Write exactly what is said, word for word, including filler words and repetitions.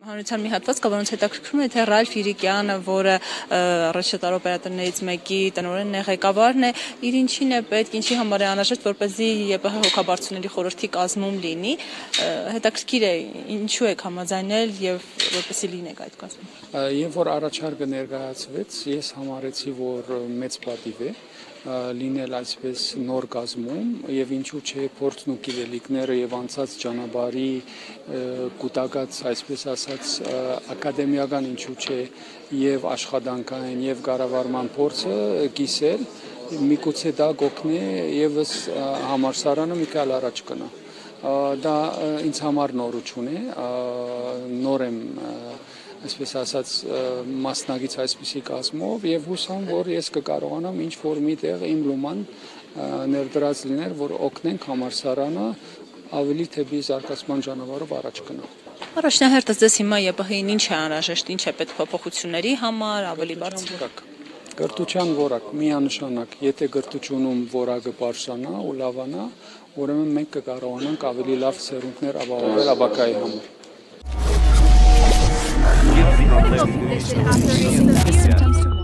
Հանրության մի հատվածը, որոնց հետաքրքրում է, թե Ռալֆ Իրիկյանը, որը Ռեժիսոր օպերատորներից մեկի տնօրենն է, ղեկավարն է, իր ինչին է պետք, ինչի համար է անհրաժեշտ, որպեսզի ԵՊՀ հոգաբարձությունների խորհրդի կազմում լինի, հետաքրքիր է, ինչու եք համաձայնել եւ որպեսզի լինեք այդ կազմում։ Երբ որ առաջարկը ներկայացվեց, ես համարեցի, որ մեծ պատիվ է լինել այսպես նոր կազմում եւ ինչու՞ չէ փորձն ու գիտելիքները եւ անցած ճանապարհի կուտակած այսպես ասած ակադեմիական ինչու՞ չէ եւ աշխատանքային եւ կառավարման փորձը կիսել միգուցե դա կօգնի եւս համալսարանը մի քիչ առաջ գնա դա ինձ համար նորություն է նոր եմ այսպես ասած մասնագից այսպիսի կազմով եւ հուսամ որ ես կկարողանամ ինչ որ միտեղ իմ լոման ներդրած լինել որ օգնենք համալսարանը ավելի թեպի զարգացման ճանապարհով առաջ գնալ Առաջնահերթս դες հիմա ԵՊՀ-ին ինչ է անհրաժեշտ ինչ է պետք փոփոխությունների համար ավելի բարձր Գրտության որակ միանշանակ եթե գրտությունում որակը բարձրանա ու լավանա ուրեմն մենք կկարողանանք ավելի լավ սերունդներ ապահովել ապակայի համար Symptoms to